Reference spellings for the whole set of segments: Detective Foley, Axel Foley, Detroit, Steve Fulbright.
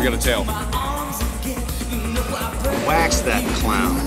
We got a tail. Wax that clown.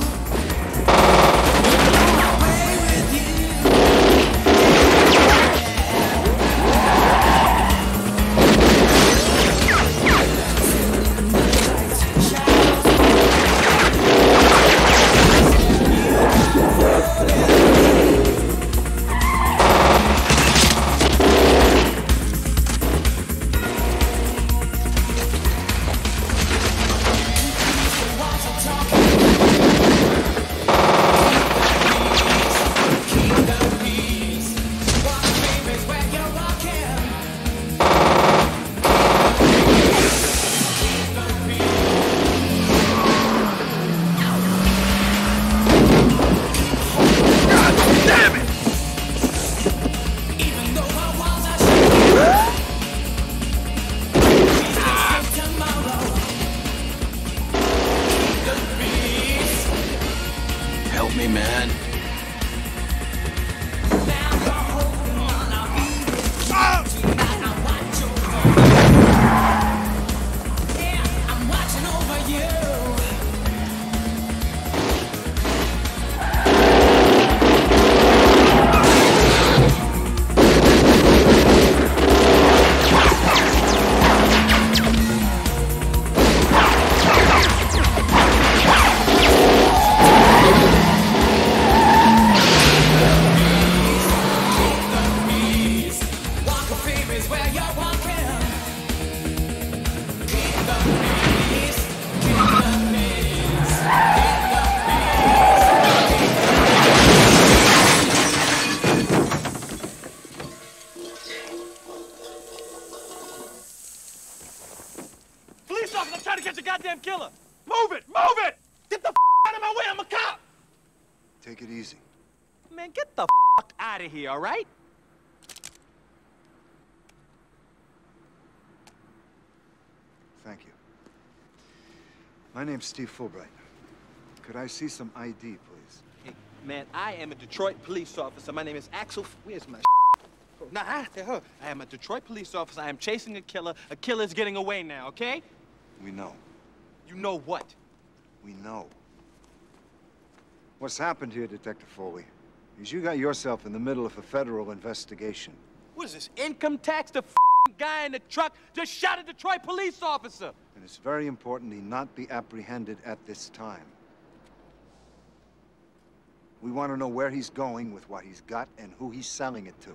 All right? Thank you. My name's Steve Fulbright. Could I see some ID, please? Hey, man, I am a Detroit police officer. My name is Axel. Where's my I am a Detroit police officer. I am chasing a killer. A killer's getting away now, okay? We know. You know what? We know. What's happened here, Detective Foley? Because you got yourself in the middle of a federal investigation. What is this, income tax? The f***ing guy in the truck just shot a Detroit police officer! And it's very important he not be apprehended at this time. We want to know where he's going with what he's got and who he's selling it to.